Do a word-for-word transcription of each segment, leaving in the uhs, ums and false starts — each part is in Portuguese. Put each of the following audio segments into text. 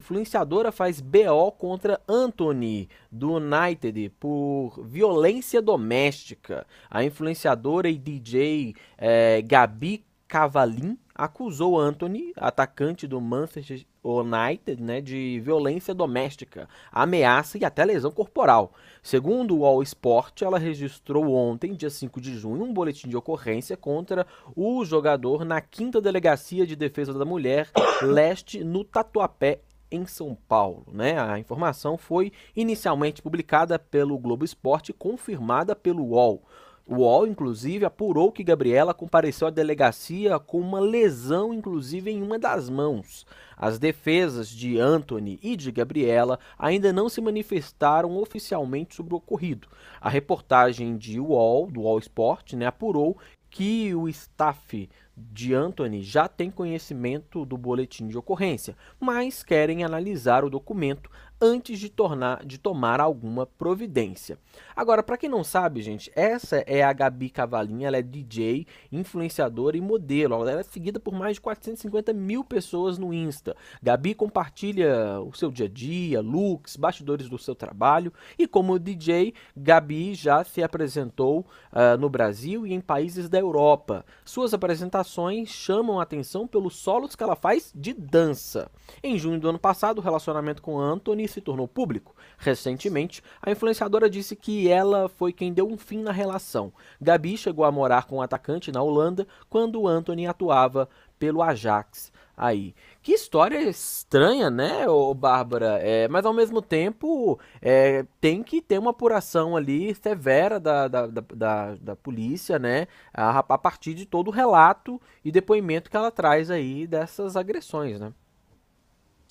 Influenciadora faz B O contra Antony, do United, por violência doméstica. A influenciadora e D J é, Gabi Cavallin acusou Antony, atacante do Manchester United, né, de violência doméstica, ameaça e até lesão corporal. Segundo o U O L Esporte, ela registrou ontem, dia cinco de junho, um boletim de ocorrência contra o jogador na quinta Delegacia de Defesa da Mulher Leste, no Tatuapé, em São Paulo, né? A informação foi inicialmente publicada pelo Globo Esporte e confirmada pelo U O L. O U O L, inclusive, apurou que Gabriela compareceu à delegacia com uma lesão, inclusive, em uma das mãos. As defesas de Antony e de Gabriela ainda não se manifestaram oficialmente sobre o ocorrido. A reportagem de U O L, do U O L Esporte, né, apurou que o staff de Antony já tem conhecimento do boletim de ocorrência, mas querem analisar o documento antes de, tornar, de tomar alguma providência. Agora, para quem não sabe, gente, essa é a Gabi Cavallin, ela é D J, influenciadora e modelo. Ela é seguida por mais de quatrocentos e cinquenta mil pessoas no Insta. Gabi compartilha o seu dia a dia, looks, bastidores do seu trabalho. E como D J, Gabi já se apresentou uh, no Brasil e em países da Europa. Suas apresentações chamam a atenção pelos solos que ela faz de dança. Em junho do ano passado, o relacionamento com Antony se tornou público. Recentemente, a influenciadora disse que ela foi quem deu um fim na relação. Gabi chegou a morar com o atacante na Holanda quando Antony atuava pelo Ajax. Aí, que história estranha, né, ô Bárbara? É, mas ao mesmo tempo, é, tem que ter uma apuração ali severa da, da, da, da, da polícia, né, a, a partir de todo o relato e depoimento que ela traz aí dessas agressões, né?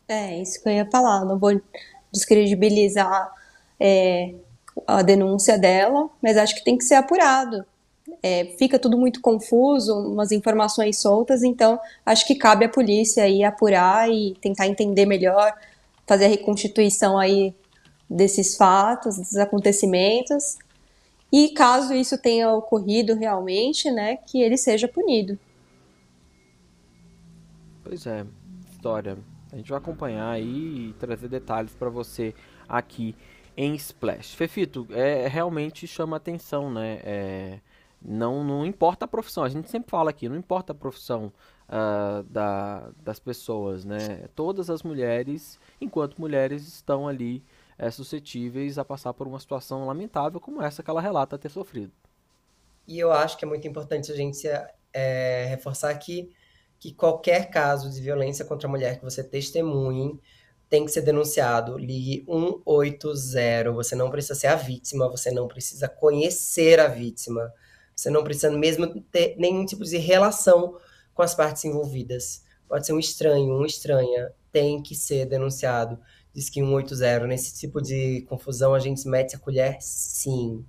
É, isso que eu ia falar, não vou descredibilizar é, a denúncia dela, mas acho que tem que ser apurado. É, fica tudo muito confuso, umas informações soltas, então acho que cabe à polícia aí apurar e tentar entender melhor, fazer a reconstituição aí desses fatos, desses acontecimentos, e caso isso tenha ocorrido realmente, né, que ele seja punido. Pois é, história... A gente vai acompanhar aí e trazer detalhes para você aqui em Splash. Fefito, é, realmente chama atenção, né? É, não, não importa a profissão, a gente sempre fala aqui, não importa a profissão uh, da, das pessoas, né? Todas as mulheres, enquanto mulheres, estão ali é, suscetíveis a passar por uma situação lamentável como essa que ela relata ter sofrido. E eu acho que é muito importante a gente é, reforçar aqui que qualquer caso de violência contra a mulher que você testemunhe tem que ser denunciado. Ligue um oito zero, você não precisa ser a vítima, você não precisa conhecer a vítima, você não precisa mesmo ter nenhum tipo de relação com as partes envolvidas. Pode ser um estranho, uma estranha, tem que ser denunciado. Diz que um oito zero, nesse tipo de confusão a gente mete a colher, sim.